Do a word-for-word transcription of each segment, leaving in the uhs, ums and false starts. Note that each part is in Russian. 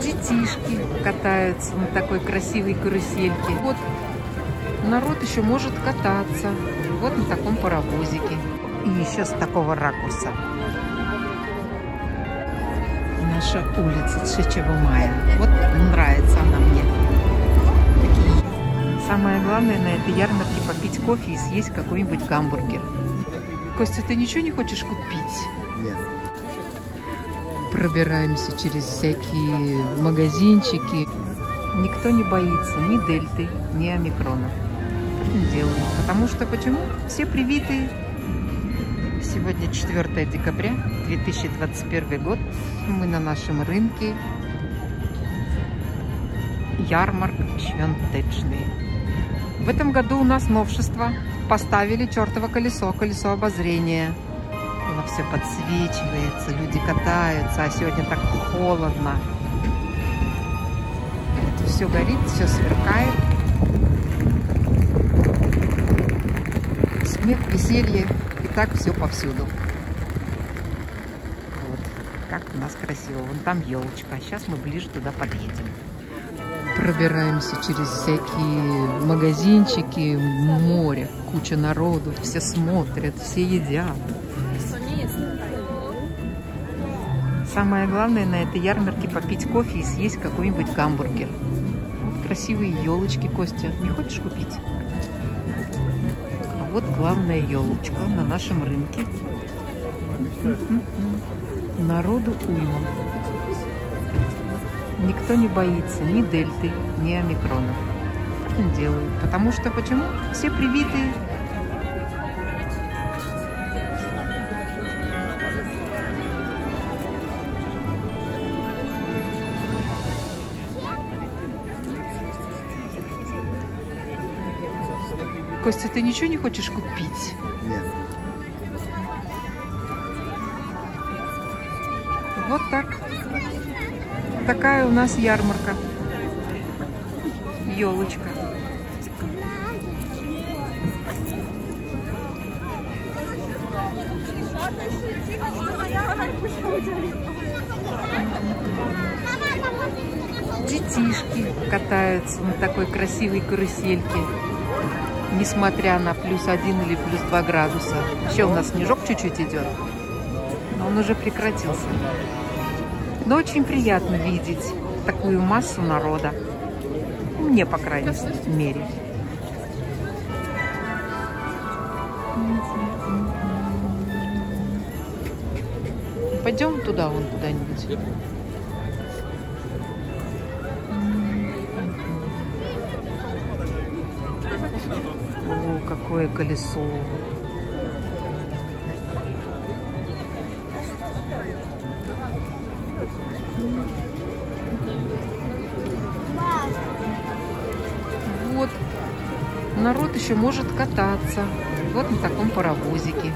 детишки катаются на такой красивой карусельке. Вот народ еще может кататься вот на таком паровозике. И еще с такого ракурса. Наша улица три мая. Вот нравится она мне. Самое главное на этой ярмарке попить кофе и съесть какой-нибудь гамбургер. Костя, ты ничего не хочешь купить? Нет. Пробираемся через всякие магазинчики. Никто не боится ни дельты, ни омикрона. Делаем. Потому что почему? Все привитые. Сегодня четвёртое декабря две тысячи двадцать первый год. Мы на нашем рынке Ярмарк Швентечны. В этом году у нас новшество. Поставили чертово колесо, колесо обозрения. Оно все подсвечивается, люди катаются, а сегодня так холодно. Это все горит, все сверкает. Смех, веселье. Так все повсюду. Вот. Как у нас красиво. Вон там елочка. Сейчас мы ближе туда подъедем. Пробираемся через всякие магазинчики, море, куча народу. Все смотрят, все едят. Самое главное на этой ярмарке попить кофе и съесть какой-нибудь гамбургер. Вот красивые елочки, Костя. Не хочешь купить? Вот главная елочка на нашем рынке. Народу уйма. Никто не боится ни дельты, ни омикрона. Делают. Потому что почему? Все привитые. Костя, ты ничего не хочешь купить? Нет. Вот так. Такая у нас ярмарка. Елочка. Детишки катаются на такой красивой карусельке. Несмотря на плюс один или плюс два градуса. Еще у нас снежок чуть-чуть идет, но он уже прекратился. Но очень приятно видеть такую массу народа. Мне, по крайней мере. Пойдем туда, вон куда-нибудь. О, какое колесо! Вот народ еще может кататься вот на таком паровозике.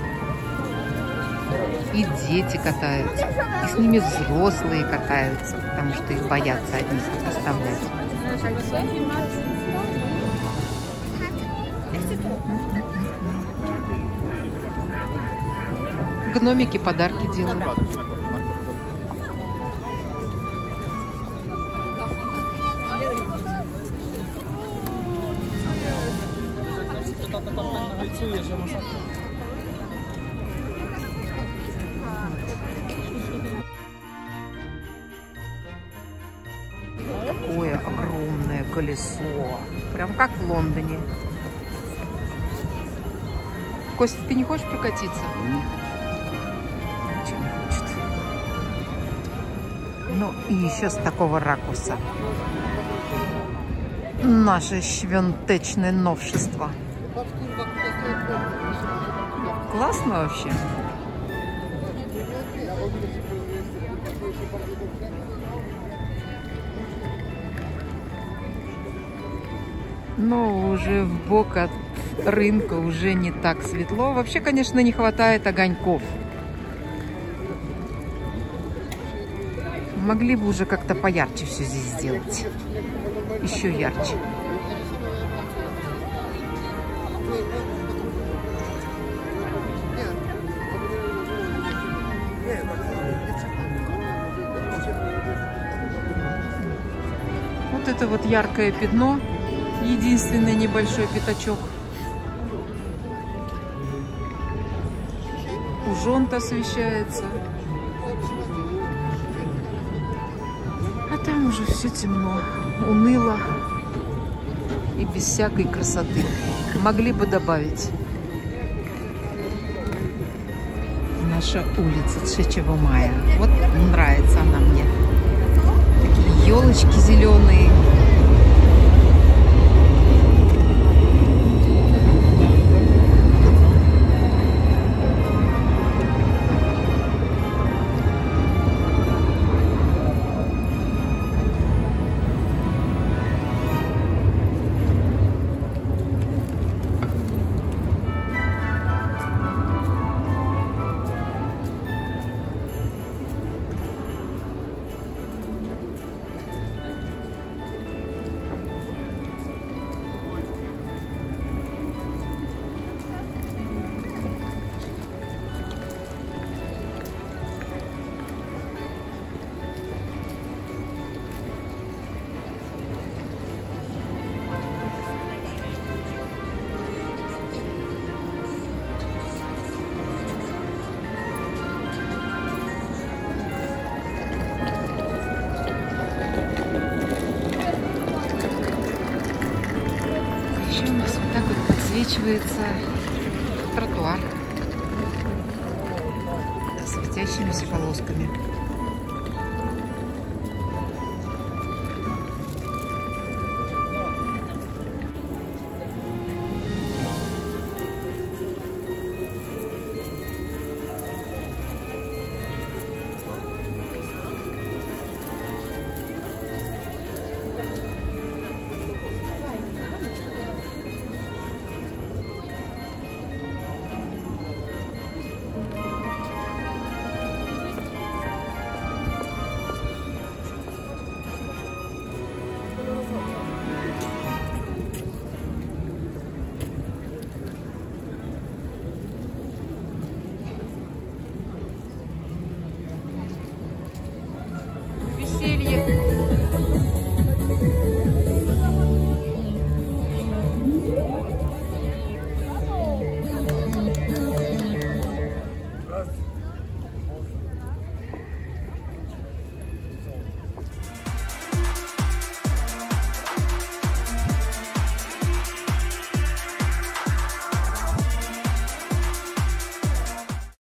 И дети катаются, и с ними взрослые катаются, потому что их боятся одни оставлять. Гномики подарки делают. Какое огромное колесо. Прям как в Лондоне. Костя, ты не хочешь прокатиться? Ничего не хочет. Ну и еще с такого ракурса. Наше швентечное новшество. Классно вообще. Но уже в бок от рынка уже не так светло. Вообще, конечно, не хватает огоньков. Могли бы уже как-то поярче все здесь сделать. Еще ярче. это вот яркое пятно, единственный небольшой пятачок. Ужон-то освещается. А там уже все темно, уныло и без всякой красоты. Могли бы добавить. Наша улица три мая. Вот нравится она мне. Такие елочки зеленые. Подсвечивается тротуар светящимися полосками.